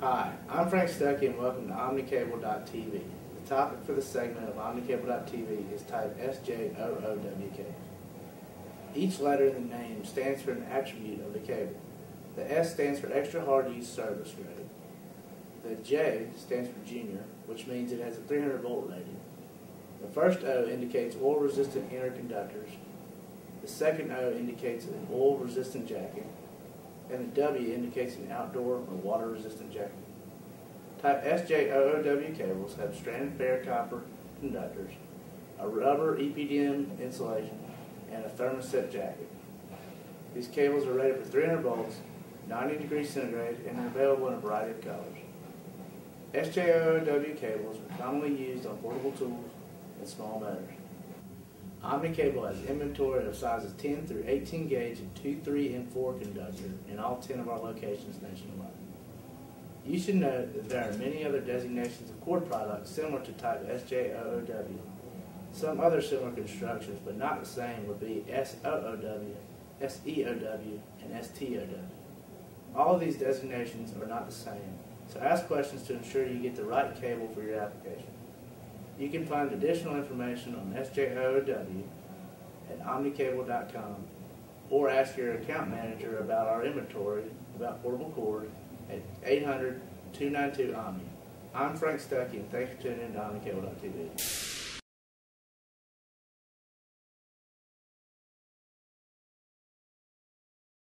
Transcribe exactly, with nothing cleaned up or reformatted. Hi, I'm Frank Stuckey and welcome to Omni Cable dot T V. The topic for this segment of Omni Cable dot T V is type S J O O W cable. Each letter in the name stands for an attribute of the cable. The S stands for extra hard use service rating. The J stands for junior, which means it has a three hundred volt rating. The first O indicates oil-resistant inner conductors. The second O indicates an oil-resistant jacket, and the W indicates an outdoor or water-resistant jacket. Type S J O O W cables have stranded bare copper conductors, a rubber E P D M insulation, and a thermoset jacket. These cables are rated for three hundred volts, ninety degrees centigrade, and are available in a variety of colors. S J O O W cables are commonly used on portable tools and small motors. OmniCable has inventory of sizes ten through eighteen gauge and two, three, and four conductor in all ten of our locations nationwide. You should note that there are many other designations of cord products similar to type S J O O W. Some other similar constructions, but not the same, would be S O O W, S E O W, and S T O W. All of these designations are not the same, so ask questions to ensure you get the right cable for your application. You can find additional information on S J O O W at Omni Cable dot com or ask your account manager about our inventory about portable cord at eight hundred, two nine two, O M N I. I'm Frank Stuckey, and thanks for tuning in to Omni Cable dot T V.